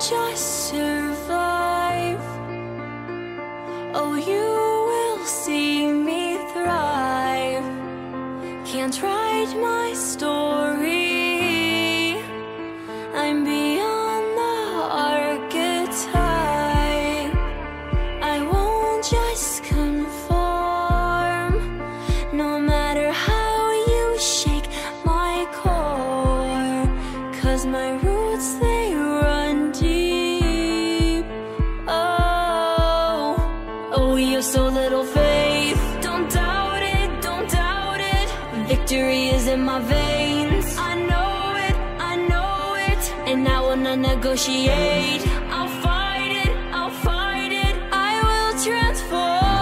just survive. Oh, you will see me thrive. Can't write my story, I'm beyond the archetype. I won't just conform, no matter how you shake my core, 'cause my roots, they run deep. Oh, oh, you have so little faith. Don't doubt it, don't doubt it. Victory is in my veins. I know it, and I will not negotiate. I'll fight it, I'll fight it. I will transform.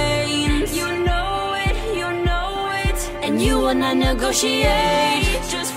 Veins. You know it, and you will not negotiate. Just